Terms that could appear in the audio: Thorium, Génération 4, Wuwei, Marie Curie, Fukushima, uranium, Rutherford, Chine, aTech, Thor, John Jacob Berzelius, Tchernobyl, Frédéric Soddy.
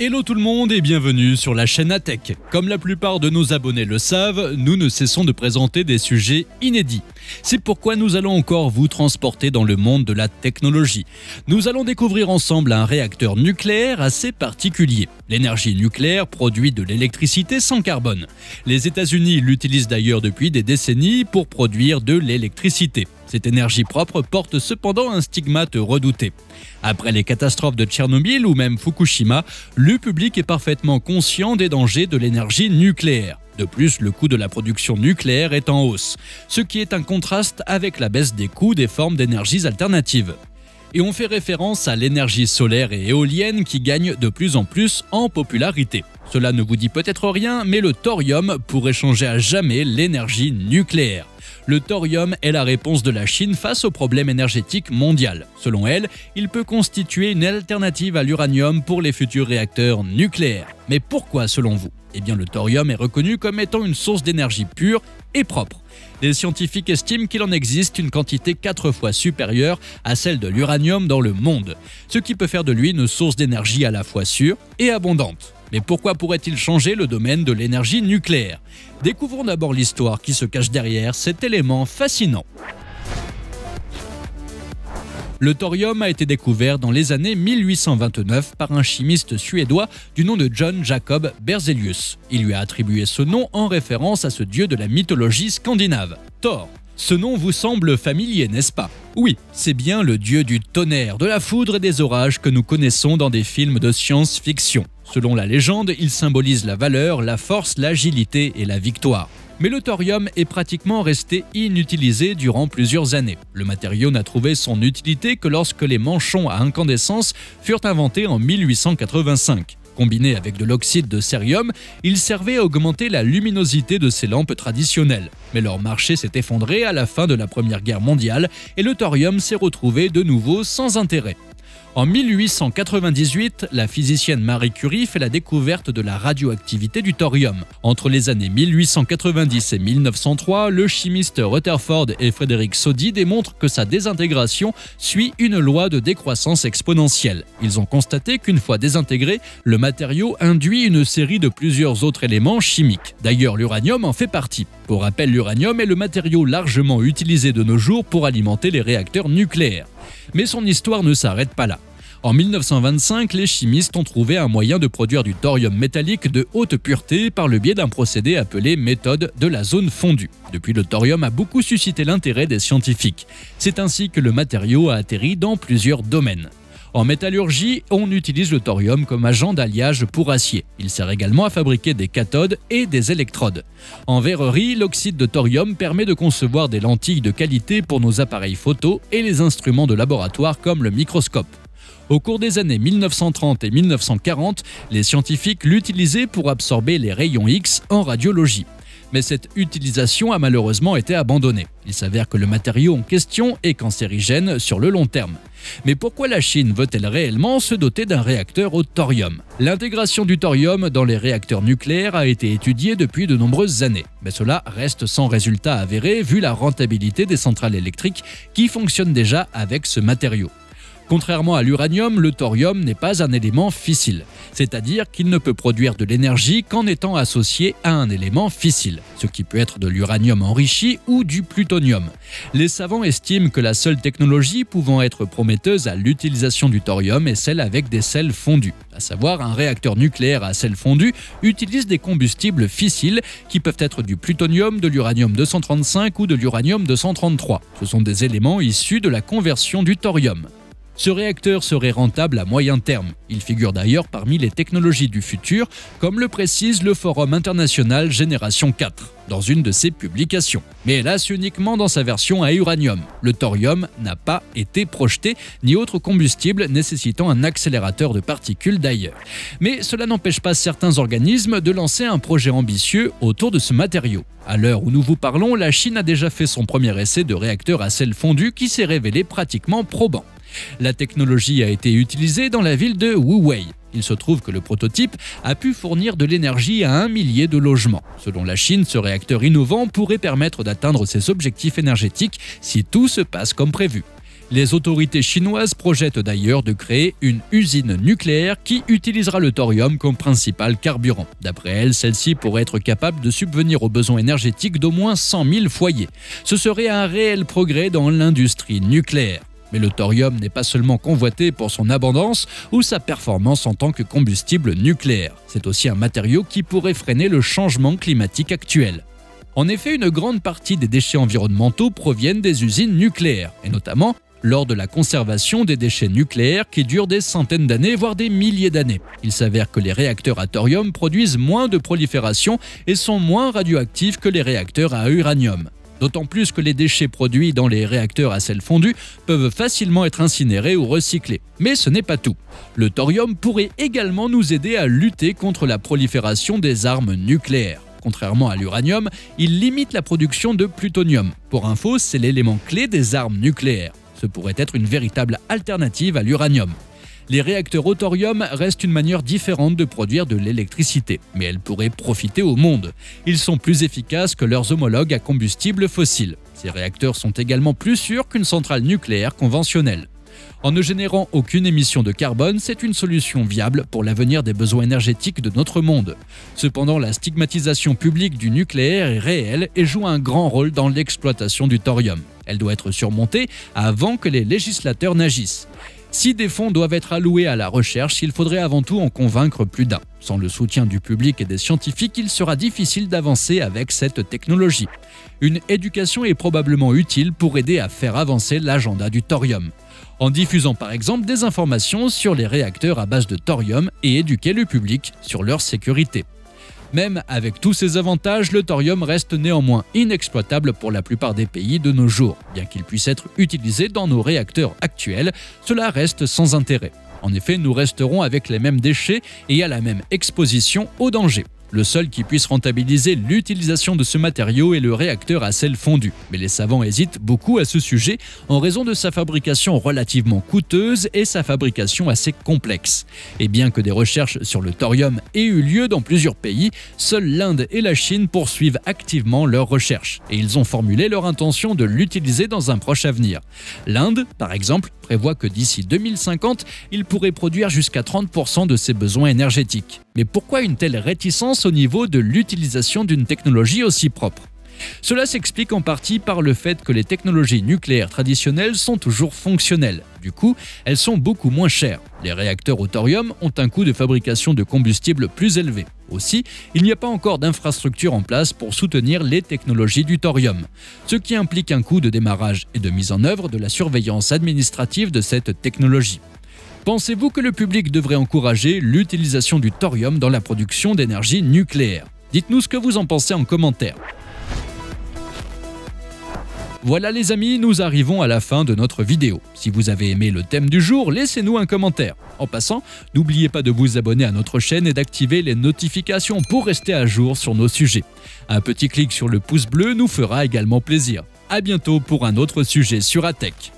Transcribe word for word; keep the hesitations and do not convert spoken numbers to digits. Hello tout le monde et bienvenue sur la chaîne aTech. Comme la plupart de nos abonnés le savent, nous ne cessons de présenter des sujets inédits. C'est pourquoi nous allons encore vous transporter dans le monde de la technologie. Nous allons découvrir ensemble un réacteur nucléaire assez particulier. L'énergie nucléaire produit de l'électricité sans carbone. Les États-Unis l'utilisent d'ailleurs depuis des décennies pour produire de l'électricité. Cette énergie propre porte cependant un stigmate redouté. Après les catastrophes de Tchernobyl ou même Fukushima, le public est parfaitement conscient des dangers de l'énergie nucléaire. De plus, le coût de la production nucléaire est en hausse, ce qui est un contraste avec la baisse des coûts des formes d'énergies alternatives. Et on fait référence à l'énergie solaire et éolienne qui gagne de plus en plus en popularité. Cela ne vous dit peut-être rien, mais le thorium pourrait changer à jamais l'énergie nucléaire. Le thorium est la réponse de la Chine face au problème énergétique mondial. Selon elle, il peut constituer une alternative à l'uranium pour les futurs réacteurs nucléaires. Mais pourquoi selon vous ? Eh bien, le thorium est reconnu comme étant une source d'énergie pure et propre. Les scientifiques estiment qu'il en existe une quantité quatre fois supérieure à celle de l'uranium dans le monde, ce qui peut faire de lui une source d'énergie à la fois sûre et abondante. Mais pourquoi pourrait-il changer le domaine de l'énergie nucléaire? Découvrons d'abord l'histoire qui se cache derrière cet élément fascinant. Le thorium a été découvert dans les années mille huit cent vingt-neuf par un chimiste suédois du nom de John Jacob Berzelius. Il lui a attribué ce nom en référence à ce dieu de la mythologie scandinave, Thor. Ce nom vous semble familier, n'est-ce pas? Oui, c'est bien le dieu du tonnerre, de la foudre et des orages que nous connaissons dans des films de science-fiction. Selon la légende, il symbolise la valeur, la force, l'agilité et la victoire. Mais le thorium est pratiquement resté inutilisé durant plusieurs années. Le matériau n'a trouvé son utilité que lorsque les manchons à incandescence furent inventés en mille huit cent quatre-vingt-cinq. Combiné avec de l'oxyde de cérium, il servait à augmenter la luminosité de ces lampes traditionnelles. Mais leur marché s'est effondré à la fin de la Première Guerre mondiale et le thorium s'est retrouvé de nouveau sans intérêt. En mille huit cent quatre-vingt-dix-huit, la physicienne Marie Curie fait la découverte de la radioactivité du thorium. Entre les années mille huit cent quatre-vingt-dix et mille neuf cent trois, le chimiste Rutherford et Frédéric Soddy démontrent que sa désintégration suit une loi de décroissance exponentielle. Ils ont constaté qu'une fois désintégré, le matériau induit une série de plusieurs autres éléments chimiques. D'ailleurs, l'uranium en fait partie. Pour rappel, l'uranium est le matériau largement utilisé de nos jours pour alimenter les réacteurs nucléaires. Mais son histoire ne s'arrête pas là. En mille neuf cent vingt-cinq, les chimistes ont trouvé un moyen de produire du thorium métallique de haute pureté par le biais d'un procédé appelé méthode de la zone fondue. Depuis, le thorium a beaucoup suscité l'intérêt des scientifiques. C'est ainsi que le matériau a atterri dans plusieurs domaines. En métallurgie, on utilise le thorium comme agent d'alliage pour acier. Il sert également à fabriquer des cathodes et des électrodes. En verrerie, l'oxyde de thorium permet de concevoir des lentilles de qualité pour nos appareils photo et les instruments de laboratoire comme le microscope. Au cours des années mille neuf cent trente et mille neuf cent quarante, les scientifiques l'utilisaient pour absorber les rayons X en radiologie. Mais cette utilisation a malheureusement été abandonnée. Il s'avère que le matériau en question est cancérigène sur le long terme. Mais pourquoi la Chine veut-elle réellement se doter d'un réacteur au thorium? L'intégration du thorium dans les réacteurs nucléaires a été étudiée depuis de nombreuses années. Mais cela reste sans résultat avéré vu la rentabilité des centrales électriques qui fonctionnent déjà avec ce matériau. Contrairement à l'uranium, le thorium n'est pas un élément fissile, c'est-à-dire qu'il ne peut produire de l'énergie qu'en étant associé à un élément fissile, ce qui peut être de l'uranium enrichi ou du plutonium. Les savants estiment que la seule technologie pouvant être prometteuse à l'utilisation du thorium est celle avec des sels fondus, à savoir un réacteur nucléaire à sel fondu utilise des combustibles fissiles qui peuvent être du plutonium, de l'uranium deux cent trente-cinq ou de l'uranium deux cent trente-trois. Ce sont des éléments issus de la conversion du thorium. Ce réacteur serait rentable à moyen terme. Il figure d'ailleurs parmi les technologies du futur, comme le précise le Forum international Génération quatre, dans une de ses publications. Mais hélas, uniquement dans sa version à uranium. Le thorium n'a pas été projeté, ni autre combustible nécessitant un accélérateur de particules d'ailleurs. Mais cela n'empêche pas certains organismes de lancer un projet ambitieux autour de ce matériau. À l'heure où nous vous parlons, la Chine a déjà fait son premier essai de réacteur à sel fondu qui s'est révélé pratiquement probant. La technologie a été utilisée dans la ville de Wuwei. Il se trouve que le prototype a pu fournir de l'énergie à un millier de logements. Selon la Chine, ce réacteur innovant pourrait permettre d'atteindre ses objectifs énergétiques si tout se passe comme prévu. Les autorités chinoises projettent d'ailleurs de créer une usine nucléaire qui utilisera le thorium comme principal carburant. D'après elle, celle-ci pourrait être capable de subvenir aux besoins énergétiques d'au moins cent mille foyers. Ce serait un réel progrès dans l'industrie nucléaire. Mais le thorium n'est pas seulement convoité pour son abondance ou sa performance en tant que combustible nucléaire. C'est aussi un matériau qui pourrait freiner le changement climatique actuel. En effet, une grande partie des déchets environnementaux proviennent des usines nucléaires, et notamment lors de la conservation des déchets nucléaires qui durent des centaines d'années, voire des milliers d'années. Il s'avère que les réacteurs à thorium produisent moins de prolifération et sont moins radioactifs que les réacteurs à uranium. D'autant plus que les déchets produits dans les réacteurs à sel fondu peuvent facilement être incinérés ou recyclés. Mais ce n'est pas tout. Le thorium pourrait également nous aider à lutter contre la prolifération des armes nucléaires. Contrairement à l'uranium, il limite la production de plutonium. Pour info, c'est l'élément clé des armes nucléaires. Ce pourrait être une véritable alternative à l'uranium. Les réacteurs au thorium restent une manière différente de produire de l'électricité, mais elle pourrait profiter au monde. Ils sont plus efficaces que leurs homologues à combustible fossile. Ces réacteurs sont également plus sûrs qu'une centrale nucléaire conventionnelle. En ne générant aucune émission de carbone, c'est une solution viable pour l'avenir des besoins énergétiques de notre monde. Cependant, la stigmatisation publique du nucléaire est réelle et joue un grand rôle dans l'exploitation du thorium. Elle doit être surmontée avant que les législateurs n'agissent. Si des fonds doivent être alloués à la recherche, il faudrait avant tout en convaincre plus d'un. Sans le soutien du public et des scientifiques, il sera difficile d'avancer avec cette technologie. Une éducation est probablement utile pour aider à faire avancer l'agenda du thorium. En diffusant par exemple des informations sur les réacteurs à base de thorium et éduquer le public sur leur sécurité. Même avec tous ces avantages, le thorium reste néanmoins inexploitable pour la plupart des pays de nos jours. Bien qu'il puisse être utilisé dans nos réacteurs actuels, cela reste sans intérêt. En effet, nous resterons avec les mêmes déchets et à la même exposition au danger. Le seul qui puisse rentabiliser l'utilisation de ce matériau est le réacteur à sel fondu. Mais les savants hésitent beaucoup à ce sujet en raison de sa fabrication relativement coûteuse et sa fabrication assez complexe. Et bien que des recherches sur le thorium aient eu lieu dans plusieurs pays, seule l'Inde et la Chine poursuivent activement leurs recherches. Et ils ont formulé leur intention de l'utiliser dans un proche avenir. L'Inde, par exemple, prévoit que d'ici deux mille cinquante, il pourrait produire jusqu'à trente pour cent de ses besoins énergétiques. Mais pourquoi une telle réticence au niveau de l'utilisation d'une technologie aussi propre? Cela s'explique en partie par le fait que les technologies nucléaires traditionnelles sont toujours fonctionnelles. Du coup, elles sont beaucoup moins chères. Les réacteurs au thorium ont un coût de fabrication de combustible plus élevé. Aussi, il n'y a pas encore d'infrastructure en place pour soutenir les technologies du thorium, ce qui implique un coût de démarrage et de mise en œuvre de la surveillance administrative de cette technologie. Pensez-vous que le public devrait encourager l'utilisation du thorium dans la production d'énergie nucléaire? Dites-nous ce que vous en pensez en commentaire. Voilà les amis, nous arrivons à la fin de notre vidéo. Si vous avez aimé le thème du jour, laissez-nous un commentaire. En passant, n'oubliez pas de vous abonner à notre chaîne et d'activer les notifications pour rester à jour sur nos sujets. Un petit clic sur le pouce bleu nous fera également plaisir. A bientôt pour un autre sujet sur aTech.